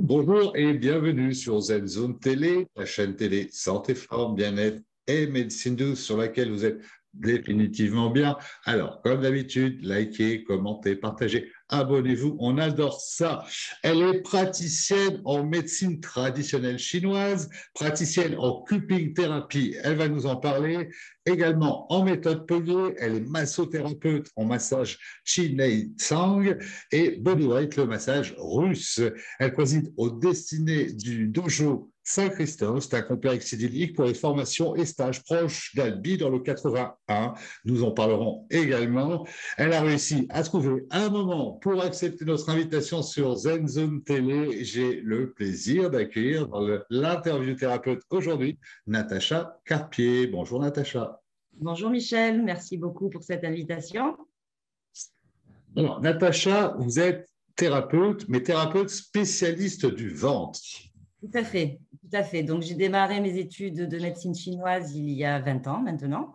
Bonjour et bienvenue sur ZenZone TV, la chaîne télé santé, forme, bien-être et médecine douce sur laquelle vous êtes définitivement bien. Alors, comme d'habitude, likez, commentez, partagez, abonnez-vous, on adore ça. Elle est praticienne en médecine traditionnelle chinoise, praticienne en Cupping Thérapie, elle va nous en parler. Également en méthode Poyet, elle est massothérapeute en massage Chi Nei Tsang et Bodyweight, le massage russe. Elle préside aux destinées du dojo Saint Christophe, c'est un complexe idyllique pour les formations et stages proches d'Albi dans le 81. Nous en parlerons également. Elle a réussi à trouver un moment pour accepter notre invitation sur ZenZone TV. J'ai le plaisir d'accueillir dans l'interview thérapeute aujourd'hui, Natacha Carpier. Bonjour Natacha. Bonjour Michel, merci beaucoup pour cette invitation. Alors, Natacha, vous êtes thérapeute, mais thérapeute spécialiste du ventre. Tout à fait. Tout à fait. Donc, j'ai démarré mes études de médecine chinoise il y a 20 ans maintenant.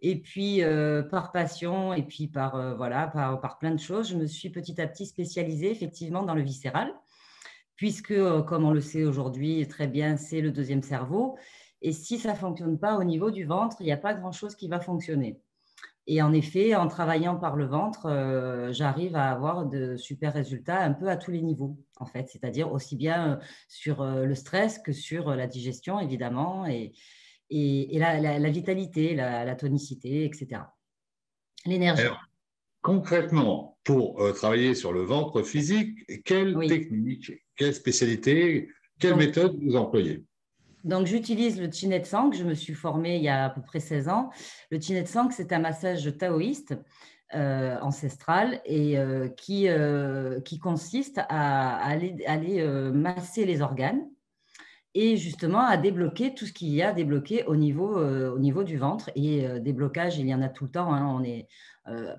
Et puis, par passion et puis par plein de choses, je me suis petit à petit spécialisée effectivement dans le viscéral, puisque, comme on le sait aujourd'hui très bien, c'est le deuxième cerveau. Et si ça ne fonctionne pas au niveau du ventre, il n'y a pas grand-chose qui va fonctionner. Et en effet, en travaillant par le ventre, j'arrive à avoir de super résultats un peu à tous les niveaux, en fait. C'est-à-dire aussi bien sur le stress que sur la digestion, évidemment, et la vitalité, la tonicité, etc. L'énergie. Concrètement, pour travailler sur le ventre physique, quelle technique, quelle spécialité, quelle méthode vous employez? Donc, j'utilise le Chi Nei Tsang, je me suis formée il y a à peu près 16 ans. Le Chi Nei Tsang, c'est un massage taoïste ancestral et qui consiste à aller masser les organes et justement à débloquer tout ce qu'il y a à débloquer au niveau du ventre. Et des blocages, il y en a tout le temps, hein. On est,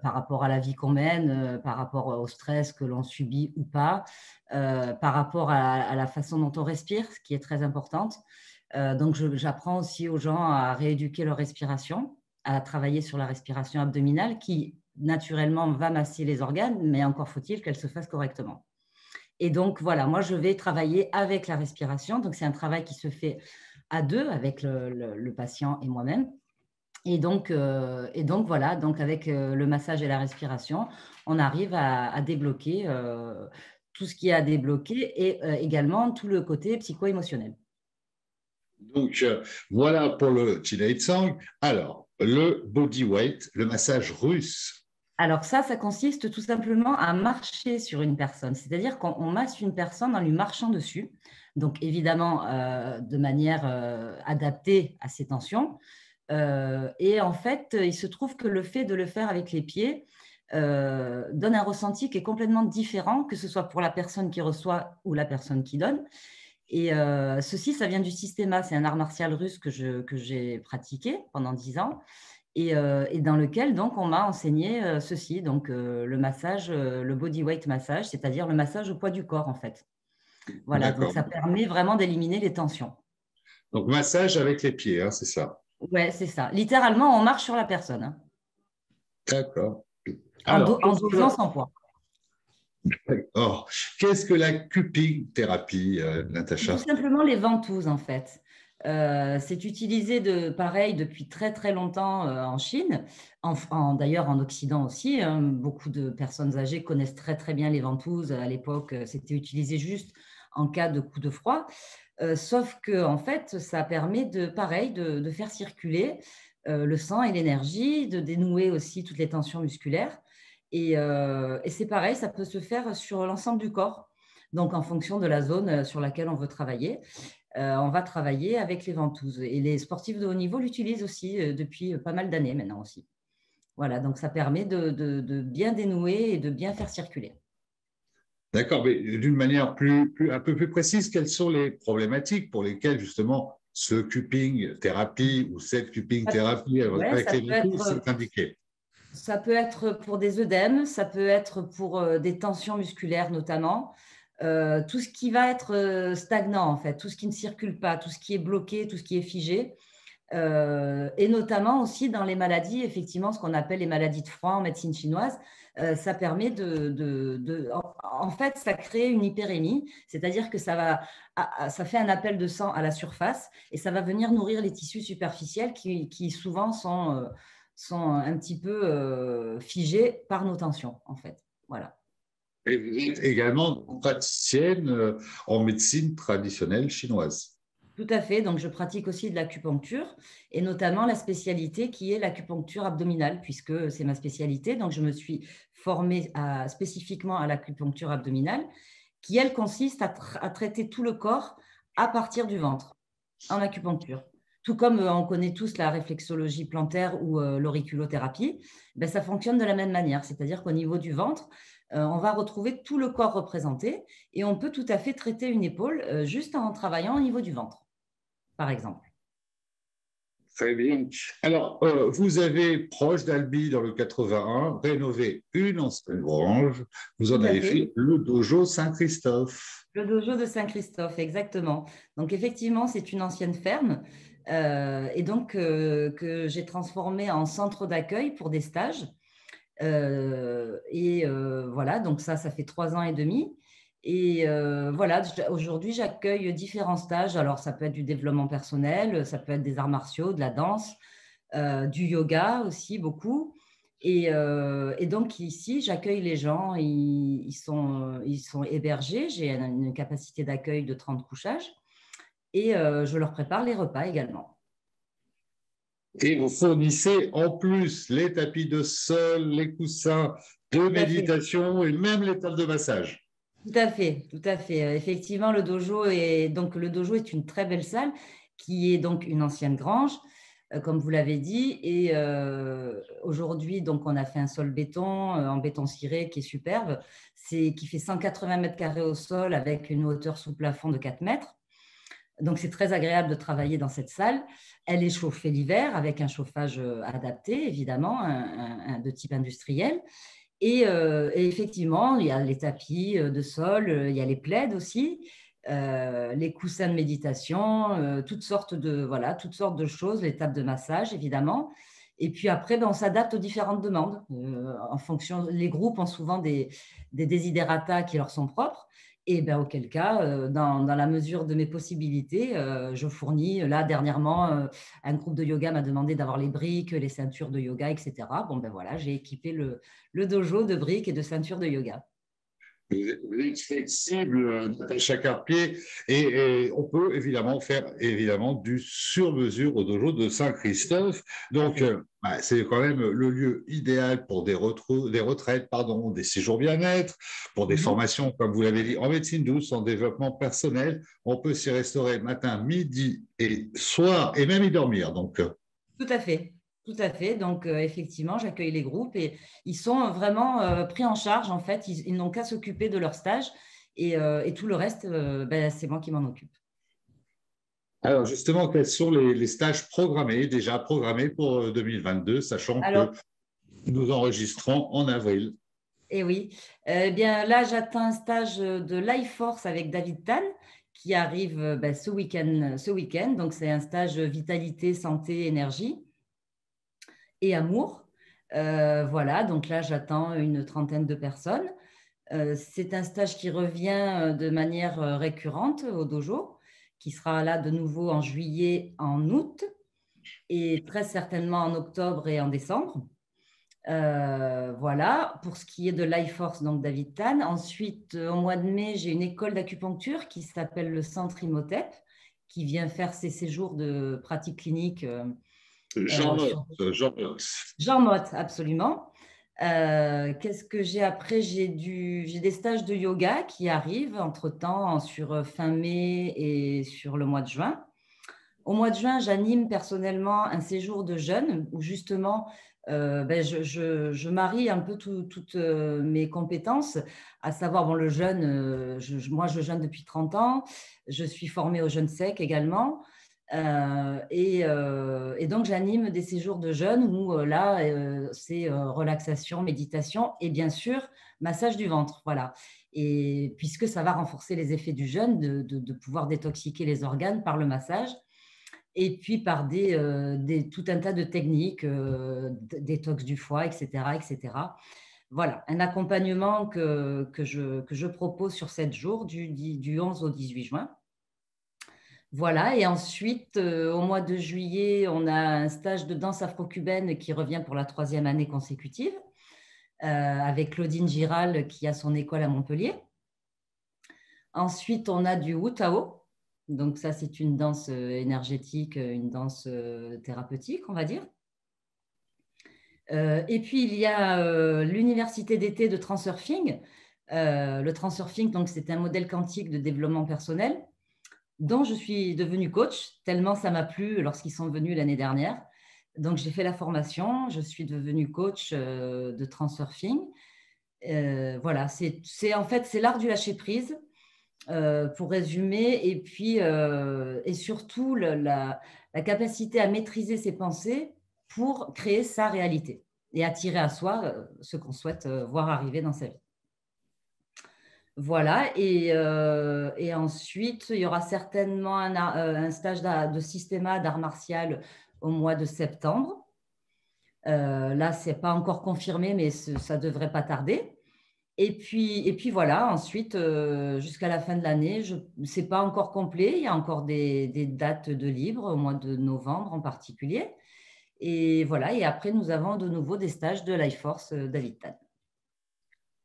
par rapport à la vie qu'on mène, par rapport au stress que l'on subit ou pas, par rapport à la façon dont on respire, ce qui est très importante. Donc, j'apprends aussi aux gens à rééduquer leur respiration, à travailler sur la respiration abdominale qui, naturellement, va masser les organes, mais encore faut-il qu'elle se fasse correctement. Et donc, voilà, moi, je vais travailler avec la respiration. Donc, c'est un travail qui se fait à deux avec le patient et moi-même. Et donc voilà, donc avec le massage et la respiration, on arrive à débloquer tout ce qu'il y a à débloquer et également tout le côté psycho-émotionnel. Donc, voilà pour le Chi Nei Tsang. Alors, le bodyweight, le massage russe. Alors ça consiste tout simplement à marcher sur une personne, c'est-à-dire qu'on masse une personne en lui marchant dessus, donc évidemment de manière adaptée à ses tensions. Et en fait, il se trouve que le fait de le faire avec les pieds donne un ressenti qui est complètement différent, que ce soit pour la personne qui reçoit ou la personne qui donne. Et ceci, ça vient du Systéma, c'est un art martial russe que j'ai pratiqué pendant 10 ans. Et dans lequel donc, on m'a enseigné ceci, donc, le massage, le bodyweight massage, c'est-à-dire le massage au poids du corps en fait. Voilà, donc ça permet vraiment d'éliminer les tensions. Donc massage avec les pieds, hein, c'est ça? Oui, c'est ça. Littéralement, on marche sur la personne. Hein. D'accord. En dosant sans poids. D'accord. Qu'est-ce que la cupping thérapie, Natacha? Tout simplement les ventouses en fait. C'est utilisé pareil depuis très très longtemps en Chine, d'ailleurs en Occident aussi, hein, beaucoup de personnes âgées connaissent très très bien les ventouses. À l'époque, c'était utilisé juste en cas de coup de froid, sauf que en fait, ça permet de faire circuler le sang et l'énergie, de dénouer aussi toutes les tensions musculaires et c'est pareil, ça peut se faire sur l'ensemble du corps, donc en fonction de la zone sur laquelle on veut travailler. On va travailler avec les ventouses. Et les sportifs de haut niveau l'utilisent aussi depuis pas mal d'années maintenant aussi. Voilà, donc ça permet de bien dénouer et de bien faire circuler. D'accord, mais d'une manière un peu plus précise, quelles sont les problématiques pour lesquelles justement ce cupping thérapie ou cette cupping thérapie avec les ventouses est indiqué? Ça peut être pour des œdèmes, ça peut être pour des tensions musculaires notamment. Tout ce qui va être stagnant en fait, tout ce qui ne circule pas, tout ce qui est bloqué, tout ce qui est figé, et notamment aussi dans les maladies, effectivement, ce qu'on appelle les maladies de froid en médecine chinoise. Ça permet en fait, ça crée une hyperémie, c'est-à-dire que ça fait un appel de sang à la surface et ça va venir nourrir les tissus superficiels qui souvent sont un petit peu figés par nos tensions, en fait. Voilà. Et vous êtes également praticienne en médecine traditionnelle chinoise. Tout à fait, donc je pratique aussi de l'acupuncture et notamment la spécialité qui est l'acupuncture abdominale puisque c'est ma spécialité, donc je me suis formée spécifiquement à l'acupuncture abdominale qui elle consiste à traiter tout le corps à partir du ventre en acupuncture. Tout comme on connaît tous la réflexologie plantaire ou l'auriculothérapie, ben ça fonctionne de la même manière, c'est-à-dire qu'au niveau du ventre, on va retrouver tout le corps représenté et on peut tout à fait traiter une épaule juste en travaillant au niveau du ventre, par exemple. Très bien. Alors, vous avez, proche d'Albi, dans le 81, rénové une ancienne grange. Vous en avez fait le dojo Saint Christophe. Le dojo de Saint Christophe, exactement. Donc, effectivement, c'est une ancienne ferme et donc que j'ai transformée en centre d'accueil pour des stages. Voilà, donc ça fait 3 ans et demi. Et voilà, aujourd'hui, j'accueille différents stages. Alors, ça peut être du développement personnel, ça peut être des arts martiaux, de la danse, du yoga aussi, beaucoup. Et donc, ici, j'accueille les gens. Ils sont hébergés. J'ai une capacité d'accueil de 30 couchages. Et je leur prépare les repas également. Et vous fournissez en plus les tapis de sol, les coussins de méditation et même les tables de massage. Tout à fait, tout à fait. Effectivement, le dojo est une très belle salle qui est donc une ancienne grange, comme vous l'avez dit. Et aujourd'hui, donc, on a fait un sol béton en béton ciré qui est superbe, qui fait 180 mètres carrés au sol avec une hauteur sous plafond de 4 mètres. Donc, c'est très agréable de travailler dans cette salle. Elle est chauffée l'hiver avec un chauffage adapté, évidemment, de type industriel. Et effectivement, il y a les tapis de sol, il y a les plaids aussi, les coussins de méditation, toutes sortes de choses, les tables de massage évidemment. Et puis après, on s'adapte aux différentes demandes. En fonction, les groupes ont souvent des desiderata qui leur sont propres. Et auquel cas, dans la mesure de mes possibilités, je fournis. Là, dernièrement, un groupe de yoga m'a demandé d'avoir les briques, les ceintures de yoga, etc. Bon, voilà, j'ai équipé le dojo de briques et de ceintures de yoga. Vous êtes flexible, Natacha Carpier, et on peut évidemment faire du sur-mesure au dojo de Saint-Christophe. Donc, c'est quand même le lieu idéal pour des retraites, des séjours bien-être, pour des formations, comme vous l'avez dit, en médecine douce, en développement personnel. On peut s'y restaurer matin, midi et soir, et même y dormir. Donc. Tout à fait. Tout à fait. Donc, effectivement, j'accueille les groupes et ils sont vraiment pris en charge. En fait, ils n'ont qu'à s'occuper de leur stage et tout le reste, c'est moi qui m'en occupe. Alors, justement, quels sont les stages programmés pour 2022, sachant que nous enregistrons en avril? Eh oui. Là, j'atteins un stage de Life Force avec David Tan qui arrive ce week-end. Donc, c'est un stage vitalité, santé, énergie et amour. Voilà, donc là, j'attends une 30aine de personnes. C'est un stage qui revient de manière récurrente au dojo, qui sera là de nouveau en juillet, en août, et très certainement en octobre et en décembre. Voilà, pour ce qui est de Life Force, donc David Tan. Ensuite, au mois de mai, j'ai une école d'acupuncture qui s'appelle le centre Imhotep, qui vient faire ses séjours de pratique clinique Jean Motte, absolument. Qu'est-ce que j'ai après? J'ai des stages de yoga qui arrivent entre-temps sur fin mai et sur le mois de juin. Au mois de juin, j'anime personnellement un séjour de jeûne où justement, je marie un peu toutes mes compétences, à savoir le jeûne. Moi, je jeûne depuis 30 ans. Je suis formée au jeûne sec également. Et donc, j'anime des séjours de jeûne où c'est relaxation, méditation et bien sûr, massage du ventre. Voilà. Et puisque ça va renforcer les effets du jeûne, de pouvoir détoxiquer les organes par le massage. et puis par tout un tas de techniques, détox du foie, etc., etc. Voilà, un accompagnement que je propose sur 7 jours, du 11 au 18 juin. Voilà, et ensuite, au mois de juillet, on a un stage de danse afro-cubaine qui revient pour la 3e année consécutive, avec Claudine Girald qui a son école à Montpellier. Ensuite, on a du Wu Tao. Donc ça, c'est une danse énergétique, une danse thérapeutique, on va dire. Et puis, il y a l'université d'été de Transurfing. Le Transurfing, donc, c'est un modèle quantique de développement personnel dont je suis devenue coach, tellement ça m'a plu lorsqu'ils sont venus l'année dernière. Donc, j'ai fait la formation, je suis devenue coach de Transurfing. Voilà, c'est l'art du lâcher-prise. Pour résumer, et puis et surtout la capacité à maîtriser ses pensées pour créer sa réalité et attirer à soi ce qu'on souhaite voir arriver dans sa vie. Voilà, et ensuite, il y aura certainement un stage de Systéma d'art martial au mois de septembre. Là, ce n'est pas encore confirmé, mais ça ne devrait pas tarder. Et puis voilà, ensuite, jusqu'à la fin de l'année, ce n'est pas encore complet. Il y a encore des dates de libre, au mois de novembre en particulier. Et voilà, et après, nous avons de nouveau des stages de Life Force David Tan.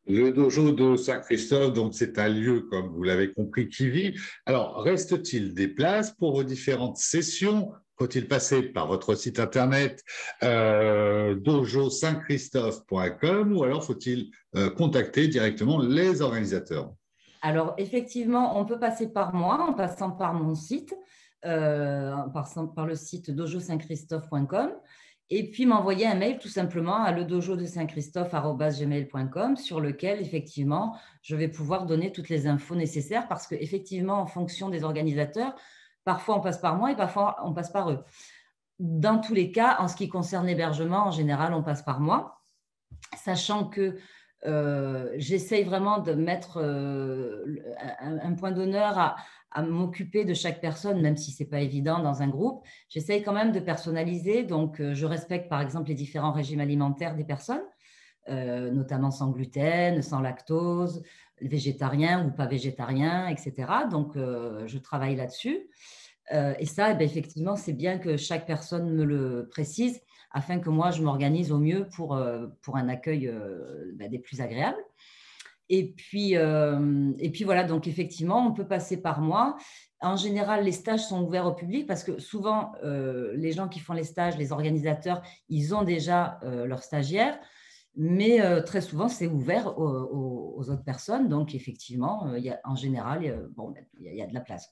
Le dojo de Saint Christophe, donc c'est un lieu, comme vous l'avez compris, qui vit. Alors, reste-t-il des places pour vos différentes sessions ? Faut-il passer par votre site internet dojosaintchristophe.com ou alors faut-il contacter directement les organisateurs? Alors, effectivement, on peut passer par moi en passant par mon site, par le site dojosaintchristophe.com et puis m'envoyer un mail tout simplement à ledojodesaintchristophe@gmail.com sur lequel, effectivement, je vais pouvoir donner toutes les infos nécessaires parce qu'effectivement, en fonction des organisateurs, parfois, on passe par moi et parfois, on passe par eux. Dans tous les cas, en ce qui concerne l'hébergement, en général, on passe par moi, sachant que j'essaye vraiment de mettre un point d'honneur à m'occuper de chaque personne, même si ce n'est pas évident dans un groupe. J'essaye quand même de personnaliser. Donc, je respecte, par exemple, les différents régimes alimentaires des personnes, notamment sans gluten, sans lactose, végétarien ou pas végétarien, etc. Donc, je travaille là-dessus. Et ça, eh bien, effectivement, c'est bien que chaque personne me le précise afin que moi, je m'organise au mieux pour un accueil des plus agréables. Et puis voilà, donc effectivement, on peut passer par moi. En général, les stages sont ouverts au public parce que souvent, les gens qui font les stages, les organisateurs, ils ont déjà leurs stagiaires. Mais très souvent, c'est ouvert aux autres personnes. Donc, effectivement, en général, il y a de la place.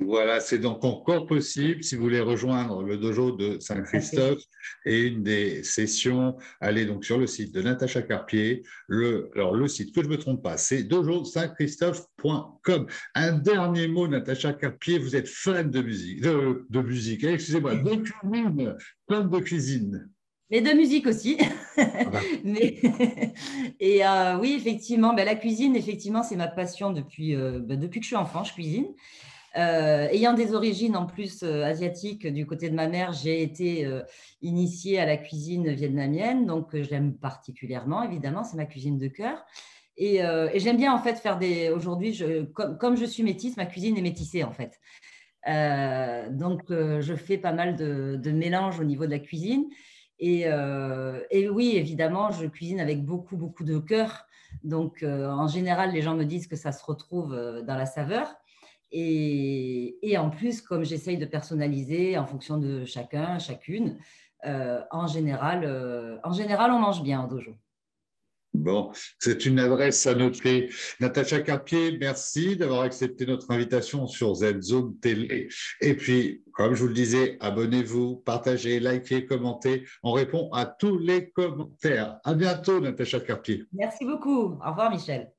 Voilà, c'est donc encore possible, si vous voulez rejoindre le dojo de Saint-Christophe et une des sessions, allez donc sur le site de Natacha Carpier. Alors, le site que je ne me trompe pas, c'est dojosaintchristophe.com. Un dernier mot, Natacha Carpier, vous êtes fan de musique, excusez-moi, de cuisine, fan de cuisine. Mais de musique aussi. Oui, effectivement, la cuisine, effectivement, c'est ma passion depuis que je suis enfant, je cuisine. Ayant des origines en plus asiatiques du côté de ma mère, j'ai été initiée à la cuisine vietnamienne, donc je l'aime particulièrement, évidemment, c'est ma cuisine de cœur. Et j'aime bien en fait faire Aujourd'hui, comme je suis métisse, ma cuisine est métissée en fait. Donc, je fais pas mal de mélanges au niveau de la cuisine. Et oui, évidemment, je cuisine avec beaucoup, beaucoup de cœur. Donc, en général, les gens me disent que ça se retrouve dans la saveur. Et en plus, comme j'essaye de personnaliser en fonction de chacun, chacune, en général, on mange bien au dojo. Bon, c'est une adresse à noter. Natacha Carpier, merci d'avoir accepté notre invitation sur ZenZone TV. Et puis, comme je vous le disais, abonnez-vous, partagez, likez, commentez. On répond à tous les commentaires. À bientôt, Natacha Carpier. Merci beaucoup. Au revoir, Michel.